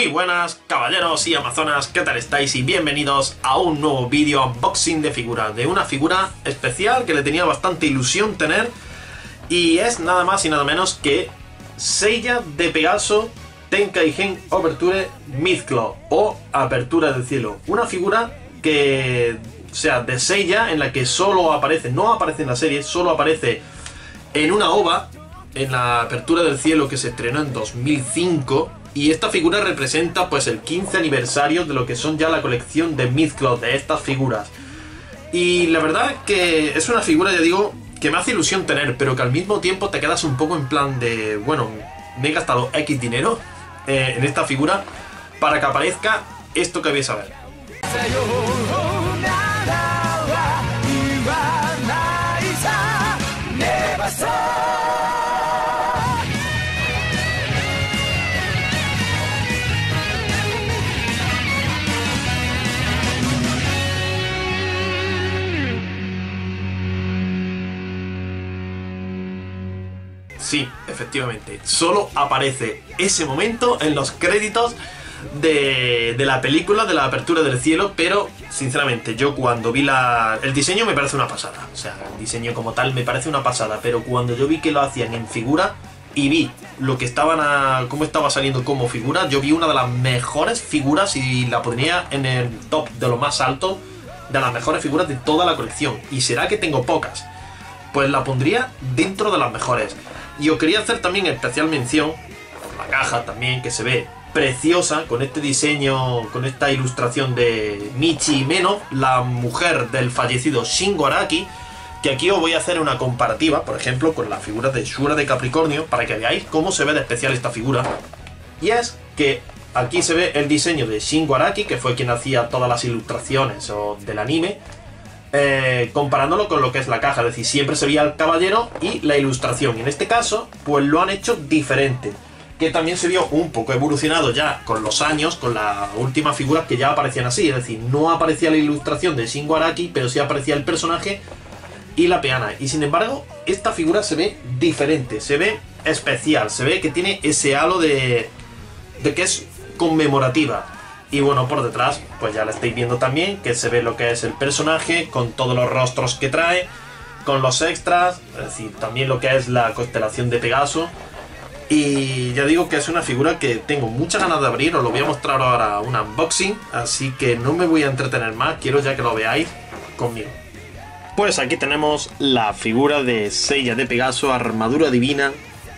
Muy buenas caballeros y amazonas, ¿qué tal estáis? Y bienvenidos a un nuevo vídeo unboxing de figuras, de una figura especial que le tenía bastante ilusión tener, y es nada más y nada menos que Seiya de Pegaso Tenkaigen Overture Myth Cloth o Apertura del Cielo. Una figura que, o sea, de Seiya en la que solo aparece, no aparece en la serie, solo aparece en una OVA, en la Apertura del Cielo, que se estrenó en 2005. Y esta figura representa pues el 15 aniversario de lo que son ya la colección de Myth Cloth, de estas figuras. Y la verdad es que es una figura, ya digo, que me hace ilusión tener, pero que al mismo tiempo te quedas un poco en plan de, bueno, me he gastado X dinero en esta figura para que aparezca esto que vais a ver. Sí, efectivamente, solo aparece ese momento en los créditos de la película de la Apertura del Cielo, pero sinceramente yo cuando vi el diseño me parece una pasada, o sea, el diseño como tal me parece una pasada, pero cuando yo vi que lo hacían en figura y vi lo que cómo estaba saliendo como figura, yo vi una de las mejores figuras y la pondría en el top de lo más alto de las mejores figuras de toda la colección. Y será que tengo pocas, pues la pondría dentro de las mejores. Y os quería hacer también especial mención, la caja también, que se ve preciosa, con este diseño, con esta ilustración de Michi Meno, la mujer del fallecido Shingo Araki, que aquí os voy a hacer una comparativa, por ejemplo, con la figura de Shura de Capricornio, para que veáis cómo se ve de especial esta figura. Y es que aquí se ve el diseño de Shingo Araki, que fue quien hacía todas las ilustraciones del anime, comparándolo con lo que es la caja. Es decir, siempre se veía el caballero y la ilustración, y en este caso pues lo han hecho diferente, que también se vio un poco evolucionado ya con los años, con las últimas figuras que ya aparecían así. Es decir, no aparecía la ilustración de Shingo Araki, pero sí aparecía el personaje y la peana. Y sin embargo, esta figura se ve diferente, se ve especial, se ve que tiene ese halo de que es conmemorativa. Y bueno, por detrás, pues ya la estáis viendo también, que se ve lo que es el personaje, con todos los rostros que trae, con los extras, es decir, también lo que es la constelación de Pegaso. Y ya digo que es una figura que tengo muchas ganas de abrir, os lo voy a mostrar ahora un unboxing, así que no me voy a entretener más, quiero ya que lo veáis conmigo. Pues aquí tenemos la figura de Seiya de Pegaso, armadura divina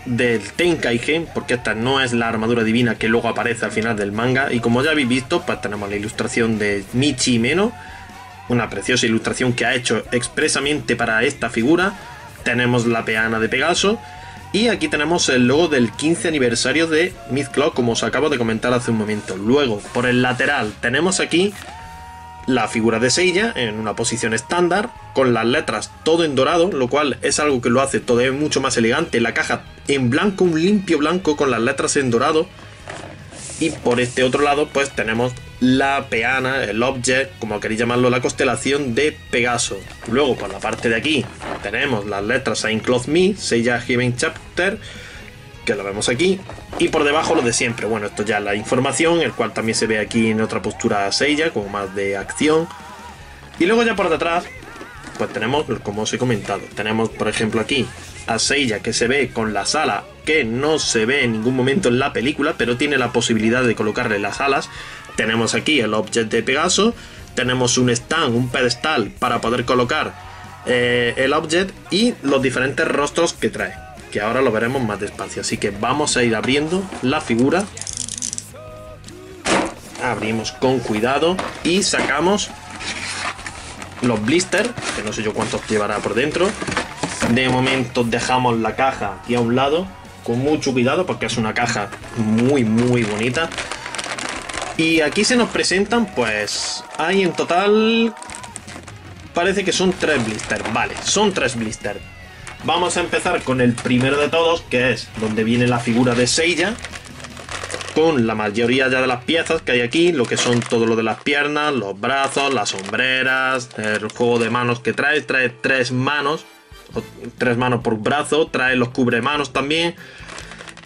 del Tenkaigen, porque esta no es la armadura divina que luego aparece al final del manga. Y como ya habéis visto, pues tenemos la ilustración de Michi Meno, una preciosa ilustración que ha hecho expresamente para esta figura. Tenemos la peana de Pegaso y aquí tenemos el logo del 15 aniversario de Myth Cloth, como os acabo de comentar hace un momento. Luego, por el lateral, tenemos aquí la figura de Seiya en una posición estándar, con las letras todo en dorado, lo cual es algo que lo hace todavía mucho más elegante. La caja en blanco, un limpio blanco con las letras en dorado. Y por este otro lado pues tenemos la peana, el object, como queréis llamarlo, la constelación de Pegaso. Luego por la parte de aquí tenemos las letras Saint Cloth Myth, Seiya Heaven Chapter, que lo vemos aquí, y por debajo lo de siempre. Bueno, esto ya es la información, el cual también se ve aquí en otra postura Seiya, como más de acción. Y luego ya por detrás pues tenemos, como os he comentado, tenemos por ejemplo aquí a Seiya, que se ve con las alas, que no se ve en ningún momento en la película, pero tiene la posibilidad de colocarle las alas. Tenemos aquí el objeto de Pegaso, tenemos un stand, un pedestal para poder colocar el objeto y los diferentes rostros que trae, que ahora lo veremos más despacio. Así que vamos a ir abriendo la figura. Abrimos con cuidado y sacamos los blisters, que no sé yo cuántos llevará por dentro. De momento dejamos la caja aquí a un lado, con mucho cuidado, porque es una caja muy muy bonita. Y aquí se nos presentan, pues hay en total, parece que son 3 blisters. Vale, son 3 blisters. Vamos a empezar con el primero de todos, que es donde viene la figura de Seiya, con la mayoría ya de las piezas que hay aquí, lo que son todo lo de las piernas, los brazos, las sombreras, el juego de manos que trae. Trae 3 manos, 3 manos por brazo, trae los cubremanos también.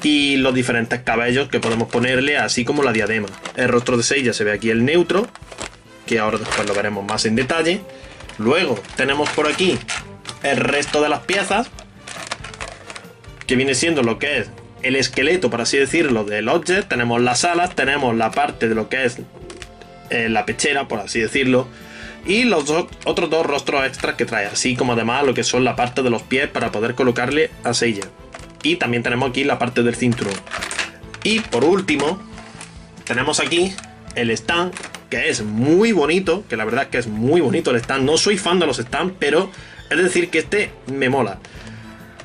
y los diferentes cabellos que podemos ponerle, así como la diadema. El rostro de Seiya se ve aquí el neutro, que ahora después lo veremos más en detalle. Luego tenemos por aquí el resto de las piezas, que viene siendo lo que es el esqueleto, por así decirlo, del objeto. Tenemos las alas, tenemos la parte de lo que es la pechera, por así decirlo, y los otros dos rostros extras que trae, así como además lo que son la parte de los pies para poder colocarle a Seiya. Y también tenemos aquí la parte del cinturón. Y por último, tenemos aquí el stand, que es muy bonito, que la verdad es que es muy bonito el stand. No soy fan de los stands, pero es decir que este me mola.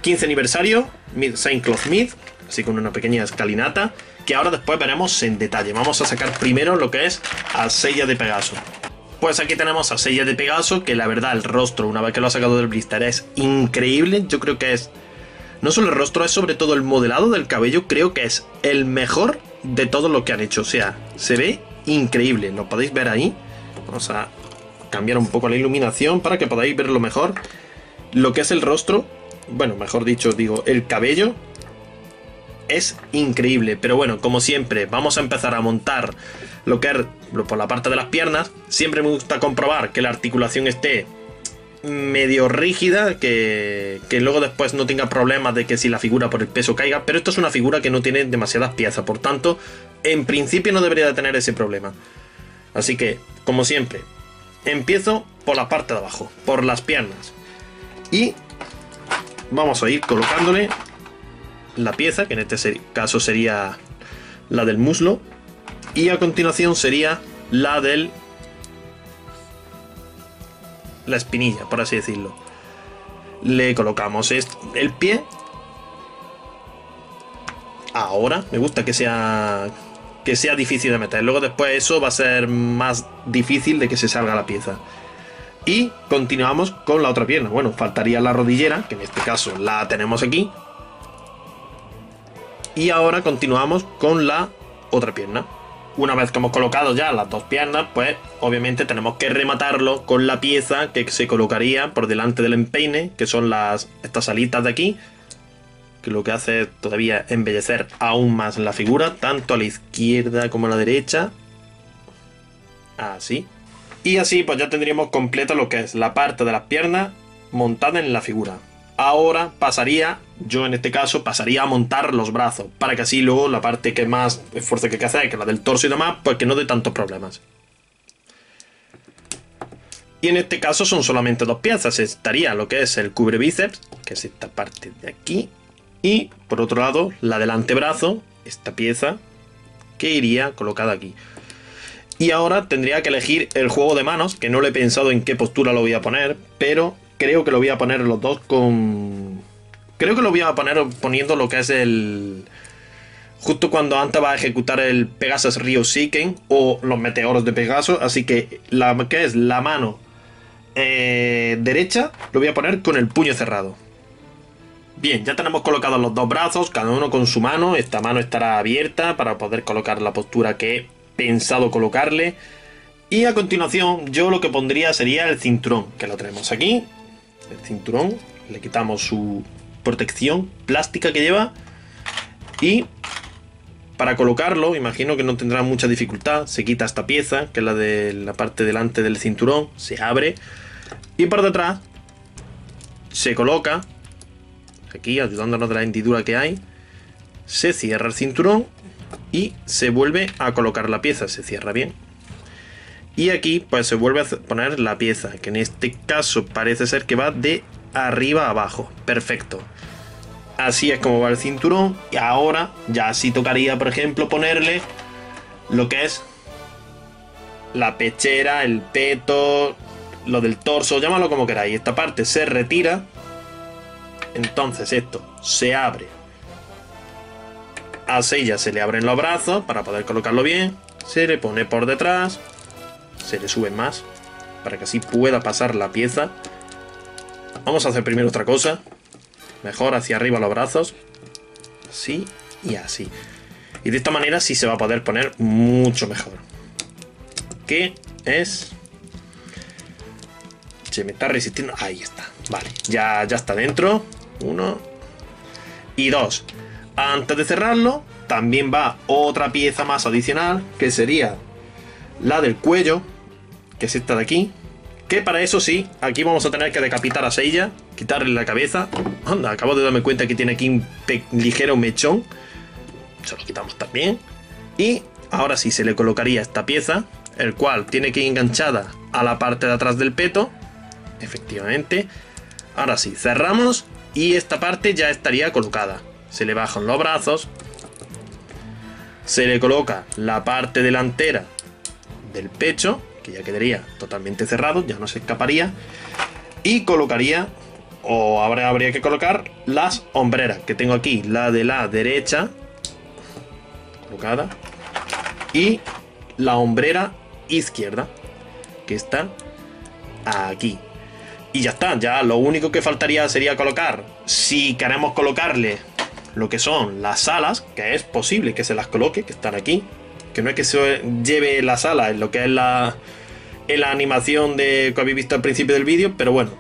15 aniversario, Saint Cloth Myth, así con una pequeña escalinata, que ahora después veremos en detalle. Vamos a sacar primero lo que es a Seiya de Pegaso. Pues aquí tenemos a Seiya de Pegaso, que la verdad el rostro, una vez que lo ha sacado del blister, es increíble. Yo creo que es, no solo el rostro, es sobre todo el modelado del cabello, creo que es el mejor de todo lo que han hecho. O sea, se ve increíble, lo podéis ver ahí. Vamos a cambiar un poco la iluminación para que podáis verlo mejor. Lo que es el rostro, bueno, mejor dicho, digo, el cabello es increíble. Pero bueno, como siempre, vamos a empezar a montar lo que es por la parte de las piernas. Siempre me gusta comprobar que la articulación esté medio rígida, que luego después no tenga problemas de que si la figura por el peso caiga, pero esto es una figura que no tiene demasiadas piezas, por tanto, en principio no debería de tener ese problema. Así que, como siempre, empiezo por la parte de abajo, por las piernas, y vamos a ir colocándole la pieza, que en este caso sería la del muslo, y a continuación sería la del, la espinilla, por así decirlo. Le colocamos el pie. Ahora me gusta que sea difícil de meter. Luego después eso va a ser más difícil de que se salga la pieza. Y continuamos con la otra pierna. Bueno, faltaría la rodillera, que en este caso la tenemos aquí. Y ahora continuamos con la otra pierna. Una vez que hemos colocado ya las dos piernas, pues obviamente tenemos que rematarlo con la pieza que se colocaría por delante del empeine, que son estas alitas de aquí, que lo que hace es todavía embellecer aún más la figura, tanto a la izquierda como a la derecha. Así. Y así pues ya tendríamos completo lo que es la parte de las piernas montada en la figura. Ahora pasaría, yo en este caso, pasaría a montar los brazos, para que así luego la parte que más esfuerzo que hay que hacer, que es la del torso y demás, pues que no dé tantos problemas. Y en este caso son solamente dos piezas, estaría lo que es el cubre bíceps, que es esta parte de aquí, y por otro lado la del antebrazo, esta pieza, que iría colocada aquí. Y ahora tendría que elegir el juego de manos, que no le he pensado en qué postura lo voy a poner, pero creo que lo voy a poner los dos con... Creo que lo voy a poner poniendo lo que es el... Justo cuando Anta va a ejecutar el Pegasus Rio Seeking o los meteoros de Pegaso. Así que la que es la mano derecha lo voy a poner con el puño cerrado. Bien, ya tenemos colocados los dos brazos, cada uno con su mano. Esta mano estará abierta para poder colocar la postura que he pensado colocarle. Y a continuación yo lo que pondría sería el cinturón, que lo tenemos aquí. El cinturón, le quitamos su protección plástica que lleva, y para colocarlo imagino que no tendrá mucha dificultad. Se quita esta pieza, que es la de la parte delante del cinturón, se abre, y por detrás se coloca aquí, ayudándonos de la hendidura que hay, se cierra el cinturón y se vuelve a colocar la pieza, se cierra bien. Y aquí pues se vuelve a poner la pieza, que en este caso parece ser que va de arriba a abajo. Perfecto. Así es como va el cinturón. Y ahora ya sí tocaría, por ejemplo, ponerle lo que es la pechera, el peto, lo del torso, llámalo como queráis. Esta parte se retira. Entonces esto se abre. A Seiya se le abren los brazos para poder colocarlo bien. Se le pone por detrás. Se le sube más para que así pueda pasar la pieza. Vamos a hacer primero otra cosa. Mejor hacia arriba los brazos. Así y así. Y de esta manera sí se va a poder poner mucho mejor. ¿Qué es? Se me está resistiendo. Ahí está. Vale. Ya está dentro. Uno. Y dos. Antes de cerrarlo, también va otra pieza más adicional, que sería la del cuello, que es esta de aquí. Que para eso sí, aquí vamos a tener que decapitar a Seiya, quitarle la cabeza. Anda, acabo de darme cuenta que tiene aquí un ligero mechón. Se lo quitamos también. Y ahora sí se le colocaría esta pieza, el cual tiene que ir enganchada a la parte de atrás del peto. Efectivamente. Ahora sí, cerramos y esta parte ya estaría colocada. Se le bajan los brazos. Se le coloca la parte delantera del pecho, que ya quedaría totalmente cerrado, ya no se escaparía. Y colocaría, o habría que colocar, las hombreras, que tengo aquí, la de la derecha colocada y la hombrera izquierda, que está aquí. Y ya está, ya lo único que faltaría sería colocar, si queremos colocarle lo que son las alas, que es posible que se las coloque, que están aquí, que no es que se lleve las alas en lo que es la animación que habéis visto al principio del vídeo, pero bueno,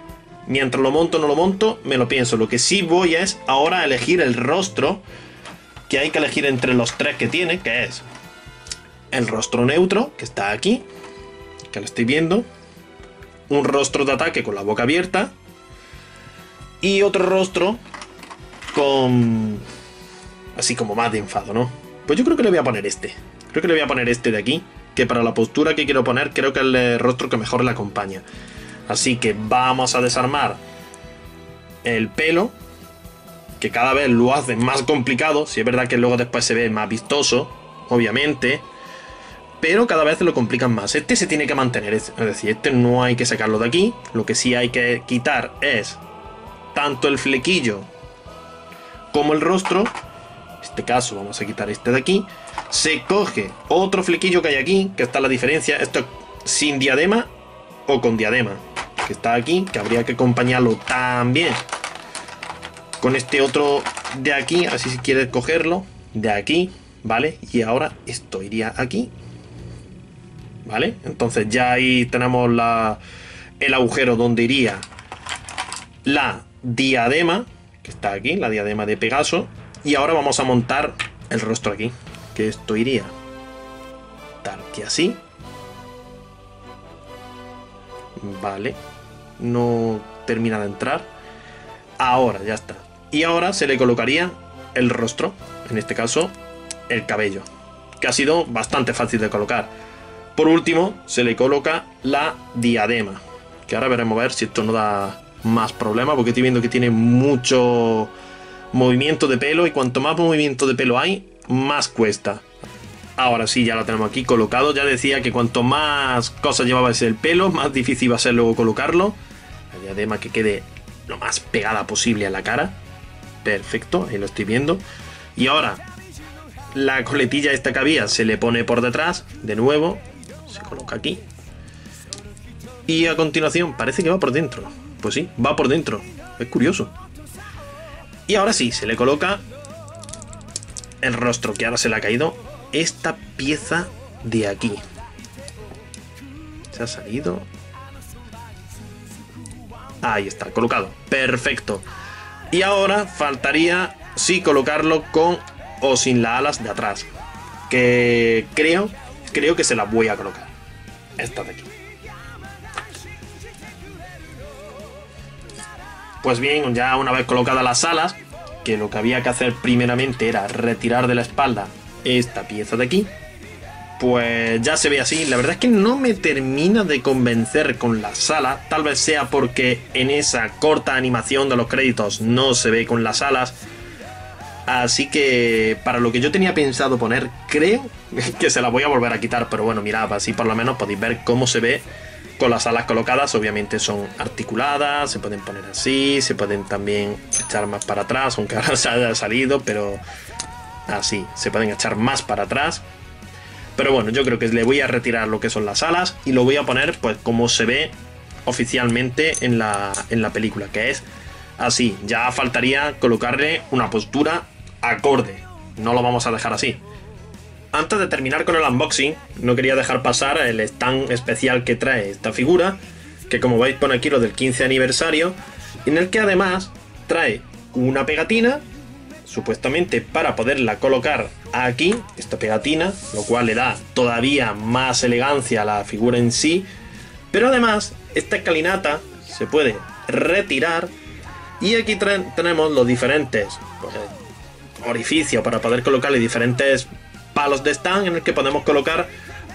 mientras lo monto o no lo monto, me lo pienso. Lo que sí voy es ahora a elegir el rostro, que hay que elegir entre los tres que tiene, que es el rostro neutro, que está aquí, que lo estoy viendo, un rostro de ataque con la boca abierta y otro rostro con así como más de enfado, ¿no? Pues yo creo que le voy a poner este. Creo que le voy a poner este de aquí, que para la postura que quiero poner creo que es el rostro que mejor le acompaña. Así que vamos a desarmar el pelo, que cada vez lo hace más complicado. Si es verdad que luego después se ve más vistoso, obviamente, pero cada vez lo complican más. Este se tiene que mantener, es decir, este no hay que sacarlo de aquí. Lo que sí hay que quitar es tanto el flequillo como el rostro. En este caso vamos a quitar este de aquí. Se coge otro flequillo que hay aquí, que está la diferencia, esto es sin diadema o con diadema, que está aquí, que habría que acompañarlo también con este otro de aquí, así si quieres cogerlo de aquí, ¿vale? Y ahora esto iría aquí, ¿vale? Entonces ya ahí tenemos el agujero donde iría la diadema, que está aquí, la diadema de Pegaso. Y ahora vamos a montar el rostro aquí, que esto iría tal que así, vale, no termina de entrar. Ahora ya está, y ahora se le colocaría el rostro, en este caso el cabello, que ha sido bastante fácil de colocar. Por último se le coloca la diadema, que ahora veremos a ver si esto no da más problema, porque estoy viendo que tiene mucho movimiento de pelo, y cuanto más movimiento de pelo hay, más cuesta. Ahora sí, ya la tenemos aquí colocado. Ya decía que cuanto más cosas llevaba el pelo, más difícil va a ser luego colocarlo. La diadema que quede lo más pegada posible a la cara. Perfecto, ahí lo estoy viendo. Y ahora la coletilla esta que había se le pone por detrás de nuevo, se coloca aquí, y a continuación parece que va por dentro. Pues sí, va por dentro, es curioso. Y ahora sí, se le coloca el rostro, que ahora se le ha caído esta pieza de aquí. Se ha salido. Ahí está, colocado. Perfecto. Y ahora faltaría, sí, colocarlo con o sin las alas de atrás, que creo que se las voy a colocar. Esta de aquí. Pues bien, ya una vez colocadas las alas, que lo que había que hacer primeramente era retirar de la espalda esta pieza de aquí, pues ya se ve así. La verdad es que no me termina de convencer con las alas, tal vez sea porque en esa corta animación de los créditos no se ve con las alas, así que para lo que yo tenía pensado poner, creo que se las voy a volver a quitar. Pero bueno, mirad, así por lo menos podéis ver cómo se ve con las alas colocadas. Obviamente son articuladas, se pueden poner así, se pueden también echar más para atrás, aunque ahora se haya salido, pero así, se pueden echar más para atrás. Pero bueno, yo creo que le voy a retirar lo que son las alas y lo voy a poner pues como se ve oficialmente en la película, que es así. Ya faltaría colocarle una postura acorde, no lo vamos a dejar así. Antes de terminar con el unboxing, no quería dejar pasar el stand especial que trae esta figura, que como veis pone aquí lo del 15 aniversario, en el que además trae una pegatina, supuestamente para poderla colocar aquí, esta pegatina, lo cual le da todavía más elegancia a la figura en sí. Pero además, esta escalinata se puede retirar y aquí tenemos los diferentes orificios para poder colocarle diferentes palos de stand en el que podemos colocar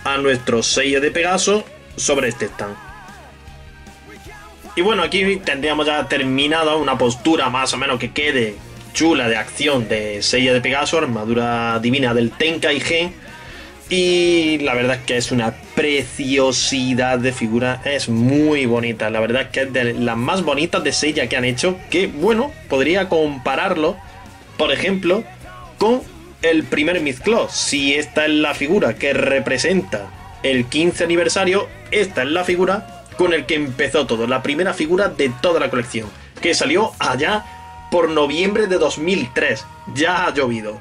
a nuestro Seiya de Pegaso sobre este stand. Y bueno, aquí tendríamos ya terminado una postura más o menos que quede chula de acción de Seiya de Pegaso, armadura divina del Tenkaigen. Y la verdad es que es una preciosidad de figura, es muy bonita. La verdad es que es de las más bonitas de Seiya que han hecho, que bueno, podría compararlo, por ejemplo, con el primer Myth Cloth. Si esta es la figura que representa el 15 aniversario, esta es la figura con el que empezó todo, la primera figura de toda la colección, que salió allá por noviembre de 2003, ya ha llovido.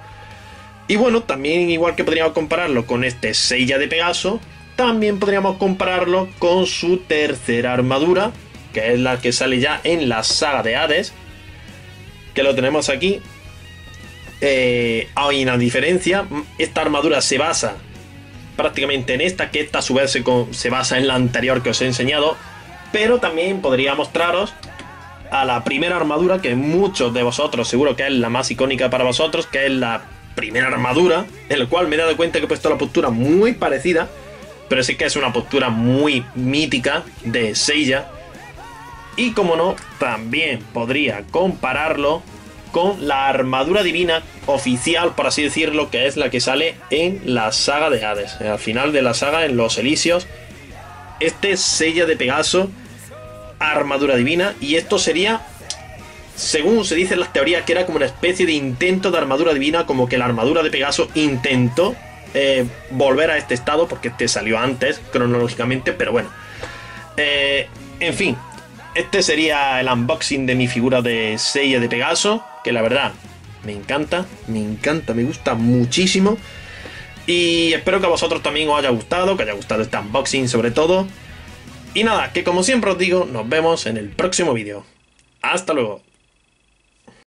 Y bueno, también igual que podríamos compararlo con este Seiya de Pegaso, también podríamos compararlo con su tercera armadura, que es la que sale ya en la saga de Hades, que lo tenemos aquí. Hay una diferencia, esta armadura se basa prácticamente en esta, que esta a su vez se basa en la anterior que os he enseñado, pero también podría mostraros a la primera armadura, que muchos de vosotros seguro que es la más icónica para vosotros, que es la primera armadura, en la cual me he dado cuenta que he puesto la postura muy parecida, pero sí que es una postura muy mítica de Seiya. Y como no, también podría compararlo con la armadura divina oficial, por así decirlo, que es la que sale en la saga de Hades, al final de la saga en los Elíseos. Este Seiya de Pegaso, armadura divina, y esto sería, según se dicen las teorías, que era como una especie de intento de armadura divina, como que la armadura de Pegaso intentó volver a este estado, porque este salió antes cronológicamente, pero bueno, en fin. Este sería el unboxing de mi figura de Seiya de Pegaso, que la verdad me encanta, me gusta muchísimo. Y espero que a vosotros también os haya gustado, que haya gustado este unboxing sobre todo. Y nada, que como siempre os digo, nos vemos en el próximo vídeo. ¡Hasta luego!